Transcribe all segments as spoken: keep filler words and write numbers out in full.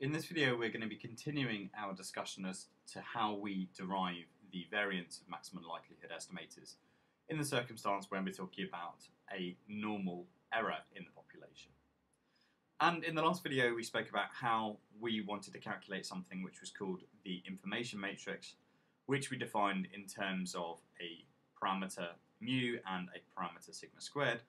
In this video we're going to be continuing our discussion as to how we derive the variance of maximum likelihood estimators in the circumstance when we're talking about a normal error in the population. And in the last video we spoke about how we wanted to calculate something which was called the information matrix, which we defined in terms of a parameter mu and a parameter sigma squared.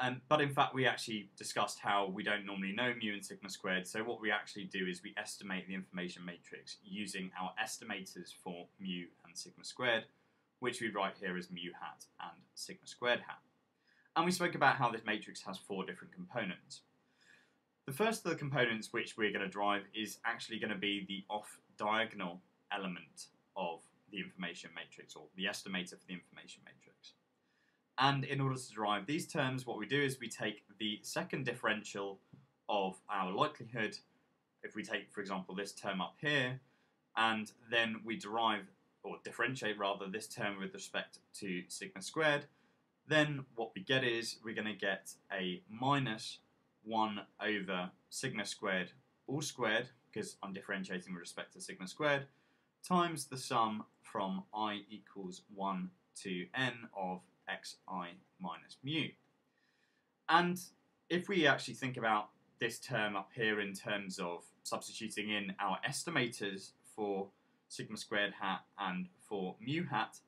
Um, but in fact we actually discussed how we don't normally know mu and sigma squared, so what we actually do is we estimate the information matrix using our estimators for mu and sigma squared, which we write here as mu hat and sigma squared hat. And we spoke about how this matrix has four different components. The first of the components which we're going to derive is actually going to be the off-diagonal element of the information matrix, or the estimator for the information matrix. And in order to derive these terms, what we do is we take the second differential of our likelihood. If we take, for example, this term up here, and then we derive, or differentiate rather, this term with respect to sigma squared, then what we get is we're going to get a minus one over sigma squared all squared, because I'm differentiating with respect to sigma squared, times the sum from I equals one to n of xi minus mu. And if we actually think about this term up here in terms of substituting in our estimators for sigma squared hat and for mu hat,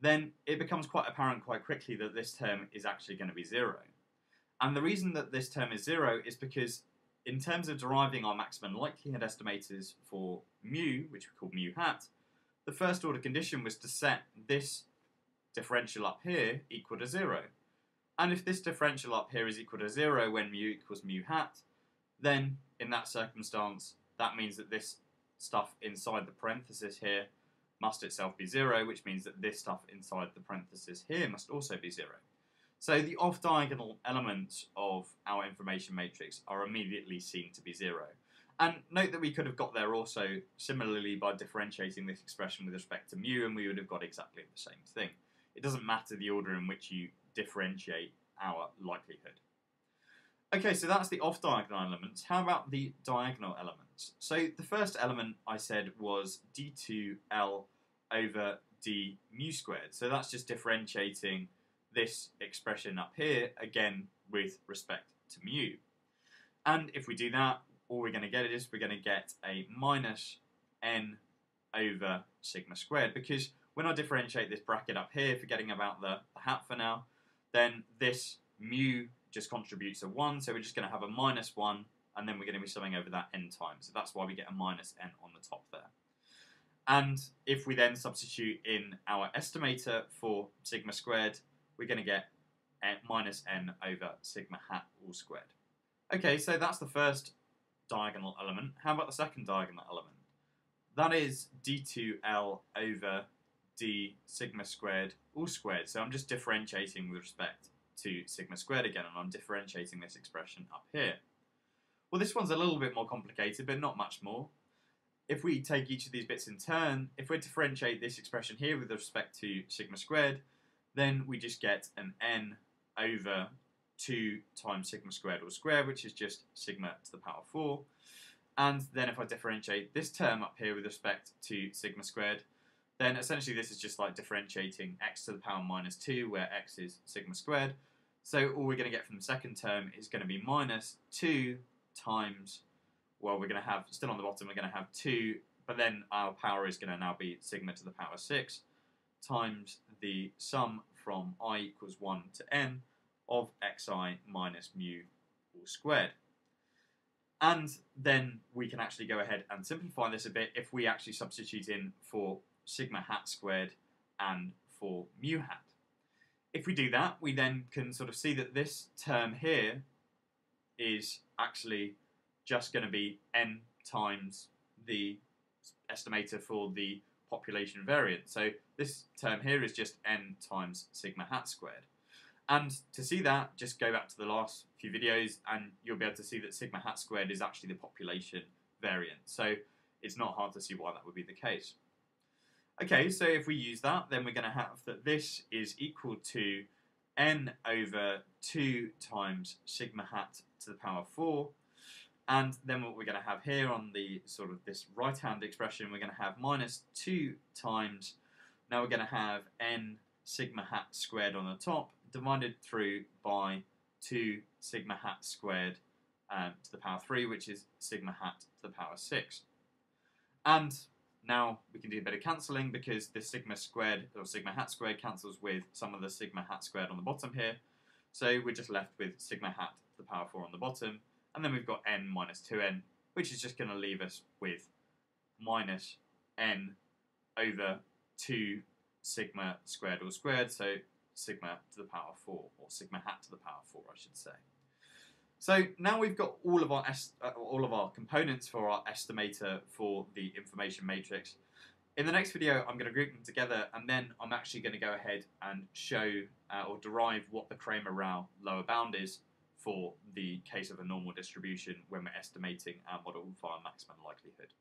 then it becomes quite apparent quite quickly that this term is actually going to be zero. And the reason that this term is zero is because in terms of deriving our maximum likelihood estimators for mu, which we call mu hat, the first order condition was to set this differential up here equal to zero. And if this differential up here is equal to zero when mu equals mu hat, then in that circumstance that means that this stuff inside the parenthesis here must itself be zero, which means that this stuff inside the parenthesis here must also be zero. So the off-diagonal elements of our information matrix are immediately seen to be zero. And note that we could have got there also similarly by differentiating this expression with respect to mu, and we would have got exactly the same thing. It doesn't matter the order in which you differentiate our likelihood. Okay, so that's the off-diagonal elements. How about the diagonal elements? So the first element I said was d two L over d mu squared. So that's just differentiating this expression up here, again, with respect to mu. And if we do that, all we're going to get is we're going to get a minus n over sigma squared, because when I differentiate this bracket up here, forgetting about the, the hat for now, then this mu just contributes a one, so we're just going to have a minus one, and then we're going to be summing over that n times. So that's why we get a minus n on the top there. And if we then substitute in our estimator for sigma squared, we're going to get n minus n over sigma hat all squared. Okay, so that's the first diagonal element. How about the second diagonal element? That is d two L over d sigma squared all squared. So I'm just differentiating with respect to sigma squared again, and I'm differentiating this expression up here. Well, this one's a little bit more complicated, but not much more. If we take each of these bits in turn, if we differentiate this expression here with respect to sigma squared, then we just get an n over two times sigma squared all squared, which is just sigma to the power four. And then if I differentiate this term up here with respect to sigma squared, then essentially this is just like differentiating x to the power minus two, where x is sigma squared. So all we're going to get from the second term is going to be minus two times, well, we're going to have, still on the bottom, we're going to have two, but then our power is going to now be sigma to the power six, times the sum from I equals one to n of xi minus mu all squared. And then we can actually go ahead and simplify this a bit if we actually substitute in for sigma hat squared and for mu hat. If we do that, we then can sort of see that this term here is actually just going to be n times the estimator for the population variance. So this term here is just n times sigma hat squared. And to see that, just go back to the last few videos and you'll be able to see that sigma hat squared is actually the population variance. So it's not hard to see why that would be the case. Okay, so if we use that, then we're going to have that this is equal to n over two times sigma hat to the power four. And then what we're going to have here on the sort of this right hand expression, we're going to have minus two times, now we're going to have n sigma hat squared on the top, divided through by two sigma hat squared um, to the power three, which is sigma hat to the power six. And now we can do a bit of cancelling, because the sigma squared or sigma hat squared cancels with some of the sigma hat squared on the bottom here. So we're just left with sigma hat to the power four on the bottom. And then we've got n minus two n, which is just going to leave us with minus n over two sigma squared all squared, so sigma to the power four, or sigma hat to the power four, I should say. So now we've got all of our uh, all of our components for our estimator for the information matrix. In the next video, I'm going to group them together, and then I'm actually going to go ahead and show uh, or derive what the Cramer-Rao lower bound is for the case of a normal distribution when we're estimating our model for our maximum likelihood.